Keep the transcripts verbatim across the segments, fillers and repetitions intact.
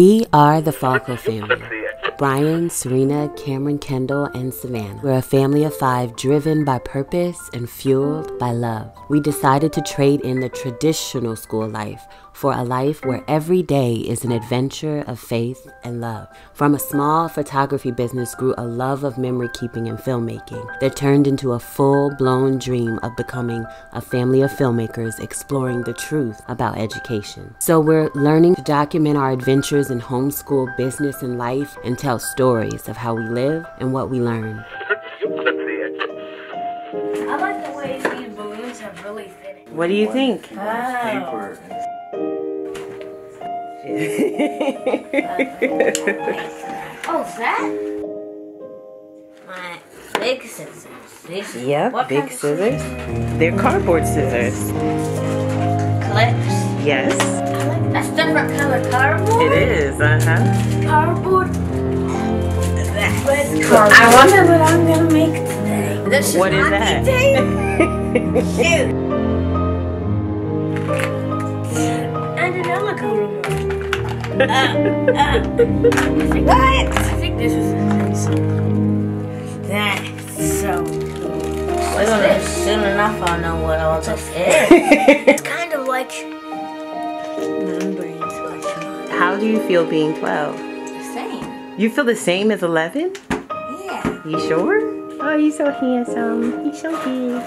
We are the FALLCo family. Brian, Serena, Cameron, Kendall, and Savannah. We're a family of five driven by purpose and fueled by love. We decided to trade in the traditional school life for a life where every day is an adventure of faith and love. From a small photography business grew a love of memory keeping and filmmaking that turned into a full-blown dream of becoming a family of filmmakers exploring the truth about education. So we're learning to document our adventures in homeschool, business, and life, and tell stories of how we live and what we learn. I like the way these balloons have really fitted. What do you think? Wow. Oh, that? My big scissors. Big scissors. Yeah, what big scissors? scissors. They're cardboard scissors. Clips? Yes. I like that's different color cardboard? It is, uh-huh. Cardboard. That's cardboard. I wonder what I'm gonna make today. This is what is that? Shoot. I don't know what color. Uh, uh. What? I think this is amazing. That's so cool. What's this? Soon enough I'll know what all this is. It's kind of like remembering twelve. How do you feel being twelve? The same. You feel the same as eleven? Yeah. You sure? Oh, you're so handsome. You're so cute.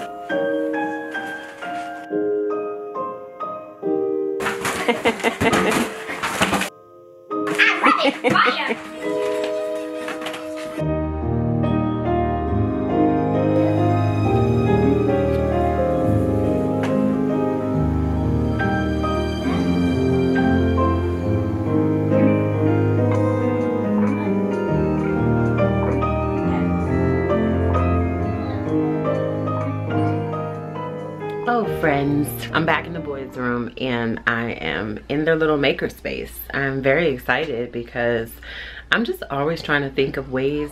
Fire. Oh, friends, I'm back in the boys' room and I am in their little maker space. I'm very excited because I'm just always trying to think of ways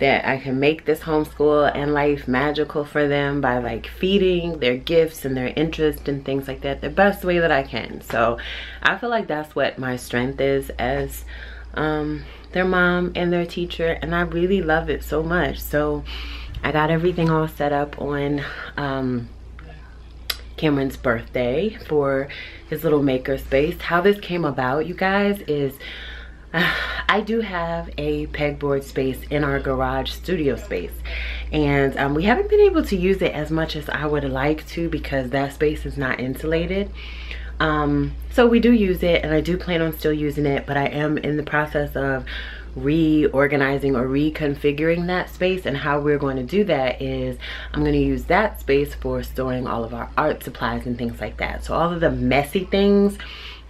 that I can make this homeschool and life magical for them by like feeding their gifts and their interest and things like that the best way that I can. So I feel like that's what my strength is as um, their mom and their teacher, and I really love it so much. So I got everything all set up on um, Cameron's birthday for his little maker space. How this came about, you guys, is uh, I do have a pegboard space in our garage studio space, and um, we haven't been able to use it as much as I would like to because that space is not insulated. Um, so we do use it, and I do plan on still using it, but I am in the process of reorganizing or reconfiguring that space. And how we're going to do that is I'm going to use that space for storing all of our art supplies and things like that. So all of the messy things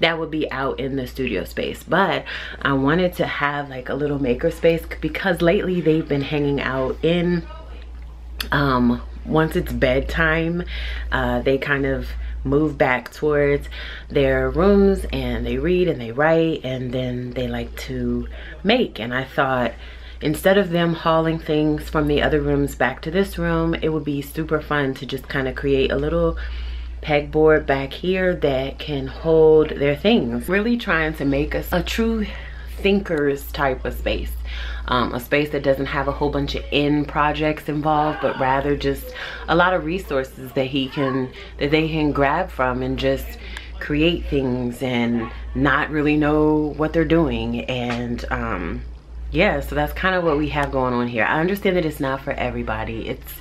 that would be out in the studio space, but I wanted to have like a little maker space because lately they've been hanging out in um once it's bedtime, uh they kind of move back towards their rooms and they read and they write, and then they like to make. And I thought instead of them hauling things from the other rooms back to this room, it would be super fun to just kind of create a little pegboard back here that can hold their things. Really trying to make us a true thinkers type of space. Um, a space that doesn't have a whole bunch of end projects involved, but rather just a lot of resources that he can, that they can grab from and just create things and not really know what they're doing. And um, yeah, so that's kind of what we have going on here. I understand that it's not for everybody. It's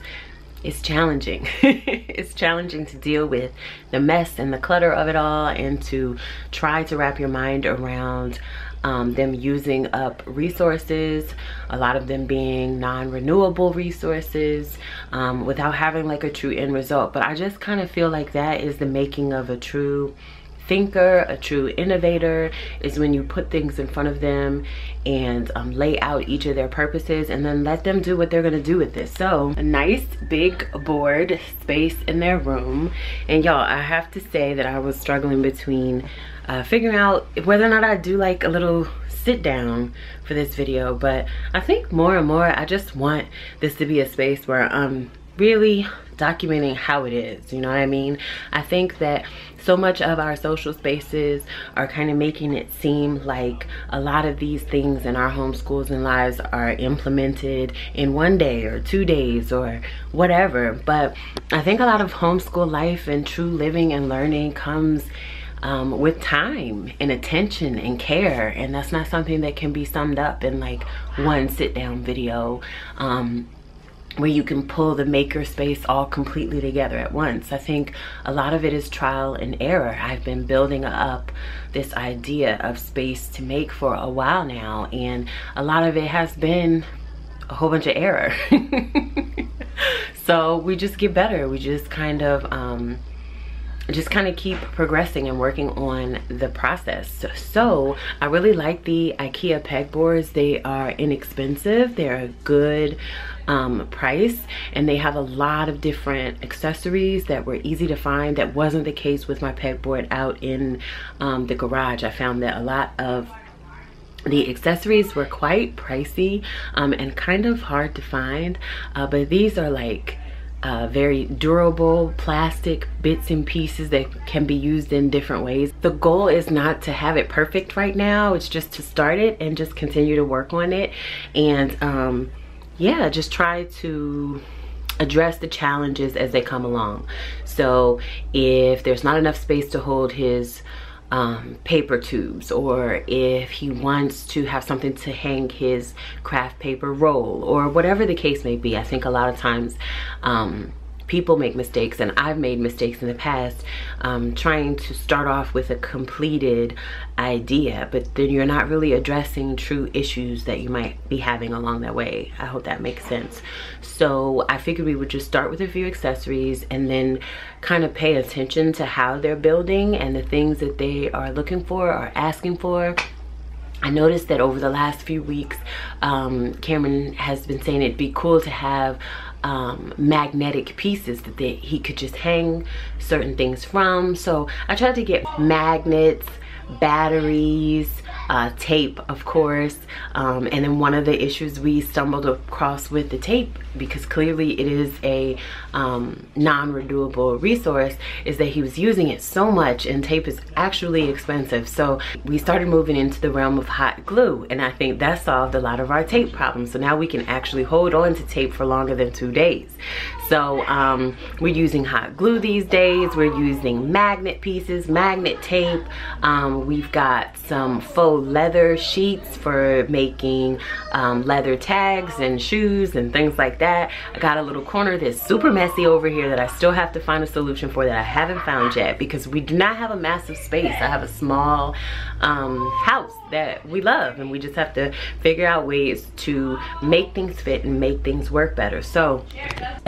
it's challenging. It's challenging to deal with the mess and the clutter of it all, and to try to wrap your mind around Um, them using up resources, a lot of them being non-renewable resources, um, without having like a true end result. But I just kind of feel like that is the making of a true thinker, a true innovator, is when you put things in front of them and um, lay out each of their purposes and then let them do what they're gonna do with this. So a nice big board space in their room. And y'all, I have to say that I was struggling between Uh, figuring out whether or not I do like a little sit down for this video, but I think more and more I just want this to be a space where I'm really documenting how it is, you know what I mean? I think that so much of our social spaces are kind of making it seem like a lot of these things in our homeschools and lives are implemented in one day or two days or whatever. But I think a lot of homeschool life and true living and learning comes um, with time and attention and care. And that's not something that can be summed up in like one sit down video. Um, where you can pull the maker space all completely together at once. I think a lot of it is trial and error. I've been building up this idea of space to make for a while now, and a lot of it has been a whole bunch of error. So we just get better. We just kind of um, just kind of keep progressing and working on the process. So, so I really like the IKEA pegboards. They are inexpensive. They're a good um, price, and they have a lot of different accessories that were easy to find. That wasn't the case with my pegboard out in um, the garage. I found that a lot of the accessories were quite pricey um, and kind of hard to find, uh, but these are like Uh, very durable plastic bits and pieces that can be used in different ways. The goal is not to have it perfect right now. It's just to start it and just continue to work on it. And um, yeah, just try to address the challenges as they come along. So if there's not enough space to hold his Um, paper tubes, or if he wants to have something to hang his craft paper roll, or whatever the case may be. I think a lot of times um, people make mistakes, and I've made mistakes in the past um, trying to start off with a completed idea, but then you're not really addressing true issues that you might be having along that way. I hope that makes sense. So I figured we would just start with a few accessories and then kind of pay attention to how they're building and the things that they are looking for or asking for. I noticed that over the last few weeks, um, Cameron has been saying it'd be cool to have um, magnetic pieces that they, he could just hang certain things from. So I tried to get magnets, batteries, uh, tape, of course. Um, and then one of the issues we stumbled across with the tape, because clearly it is a um, non-renewable resource, is that he was using it so much, and tape is actually expensive. So we started moving into the realm of hot glue, and I think that solved a lot of our tape problems. So now we can actually hold on to tape for longer than two days. So um, we're using hot glue these days. We're using magnet pieces, magnet tape. Um, we've got some faux leather sheets for making um, leather tags and shoes and things like that. That. I got a little corner that's super messy over here that I still have to find a solution for, that I haven't found yet, because we do not have a massive space. I have a small um, house that we love, and we just have to figure out ways to make things fit and make things work better. So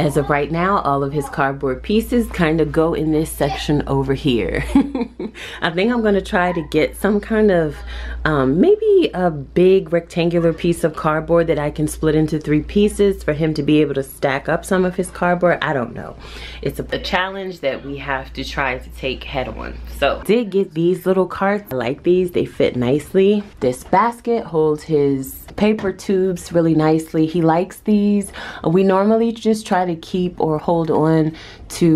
as of right now, all of his cardboard pieces kind of go in this section over here. I think I'm gonna try to get some kind of um, maybe a big rectangular piece of cardboard that I can split into three pieces for him to be able to stack up some of his cardboard. I don't know. It's a, a challenge that we have to try to take head on. So did get these little carts. I like these. They fit nicely. This basket holds his paper tubes really nicely. He likes these. We normally just try to keep or hold on to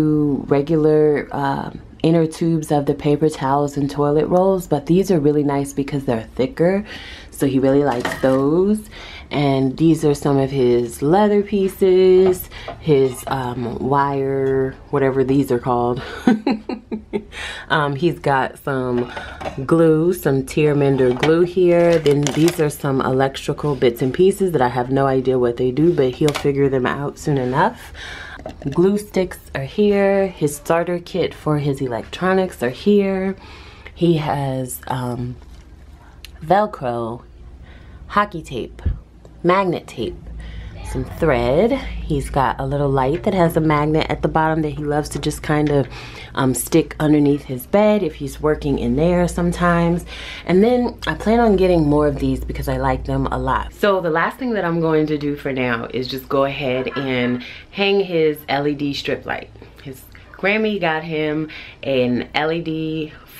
regular um, inner tubes of the paper towels and toilet rolls, but these are really nice because they're thicker. So he really likes those. And these are some of his leather pieces, his um, wire, whatever these are called. um, he's got some glue, some tear mender glue here. Then these are some electrical bits and pieces that I have no idea what they do, but he'll figure them out soon enough. Glue sticks are here. His starter kit for his electronics are here. He has um, Velcro, hockey tape, magnet tape, some thread. He's got a little light that has a magnet at the bottom that he loves to just kind of um, stick underneath his bed if he's working in there sometimes. And then I plan on getting more of these because I like them a lot. So the last thing that I'm going to do for now is just go ahead and hang his L E D strip light. His Grammy got him an L E D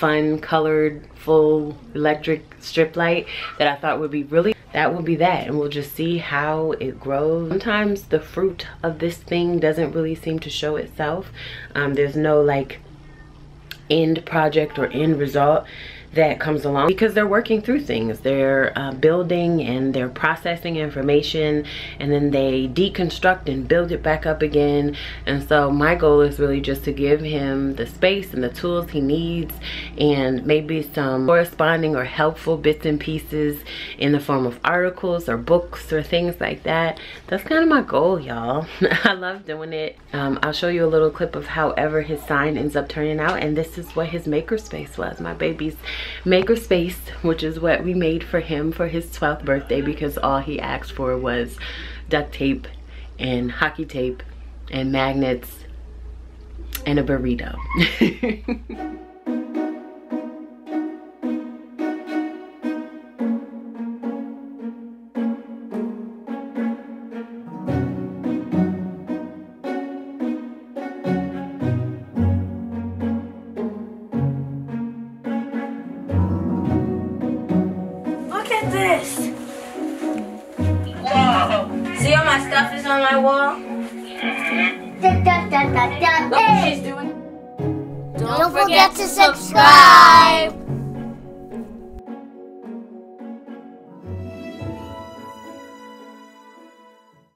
fun colored full electric strip light that I thought would be really that will be that, and we'll just see how it grows. Sometimes the fruit of this thing doesn't really seem to show itself. Um, there's no like end project or end result that comes along, because they're working through things. They're uh, building and they're processing information, and then they deconstruct and build it back up again. And so my goal is really just to give him the space and the tools he needs, and maybe some corresponding or helpful bits and pieces in the form of articles or books or things like that. That's kind of my goal, y'all. I love doing it. Um, I'll show you a little clip of however his sign ends up turning out, and this is what his makerspace was. My baby's makerspace, which is what we made for him for his twelfth birthday, because all he asked for was duct tape and hockey tape and magnets and a burrito. Don't forget to subscribe!